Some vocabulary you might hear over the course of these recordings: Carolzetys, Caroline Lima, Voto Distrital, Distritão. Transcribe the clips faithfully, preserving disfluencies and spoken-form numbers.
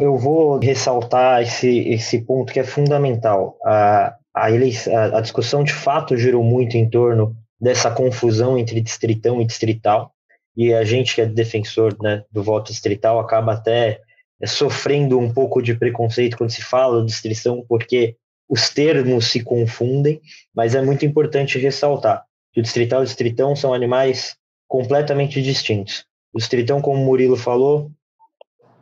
eu vou ressaltar esse, esse ponto que é fundamental. A, a, eleição, a, a discussão, de fato, girou muito em torno dessa confusão entre distritão e distrital, e a gente que é defensor, né, do voto distrital acaba até sofrendo um pouco de preconceito quando se fala de distritão, porque os termos se confundem, mas é muito importante ressaltar que o distrital e o distritão são animais completamente distintos. O distritão, como o Murilo falou,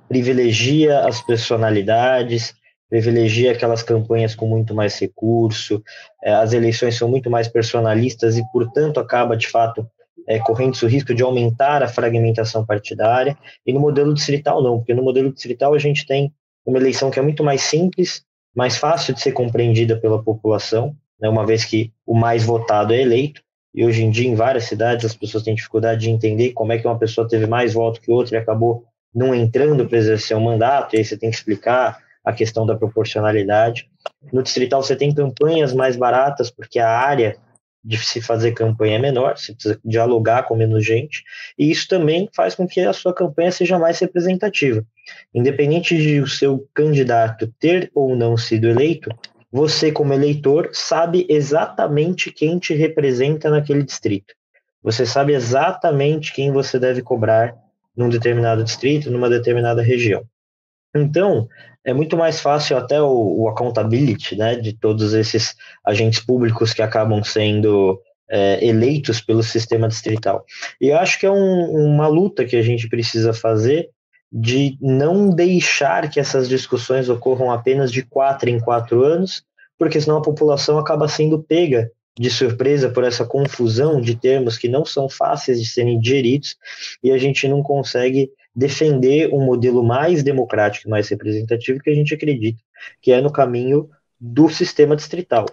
privilegia as personalidades, privilegia aquelas campanhas com muito mais recurso, as eleições são muito mais personalistas e, portanto, acaba, de fato, é, correndo o risco de aumentar a fragmentação partidária, e no modelo distrital não, porque no modelo distrital a gente tem uma eleição que é muito mais simples, mais fácil de ser compreendida pela população, né, uma vez que o mais votado é eleito, e hoje em dia, em várias cidades, as pessoas têm dificuldade de entender como é que uma pessoa teve mais voto que outra e acabou não entrando para exercer um mandato, e aí você tem que explicar a questão da proporcionalidade. No distrital você tem campanhas mais baratas, porque a área de se fazer campanha é menor, você precisa dialogar com menos gente, e isso também faz com que a sua campanha seja mais representativa. Independente de o seu candidato ter ou não sido eleito, você, como eleitor, sabe exatamente quem te representa naquele distrito. Você sabe exatamente quem você deve cobrar num determinado distrito, numa determinada região. Então, é muito mais fácil até o, o accountability, né, de todos esses agentes públicos que acabam sendo é, eleitos pelo sistema distrital. E eu acho que é um, uma luta que a gente precisa fazer de não deixar que essas discussões ocorram apenas de quatro em quatro anos, porque senão a população acaba sendo pega de surpresa por essa confusão de termos que não são fáceis de serem digeridos, e a gente não consegue defender um modelo mais democrático, mais representativo, que a gente acredita que é no caminho do sistema distrital.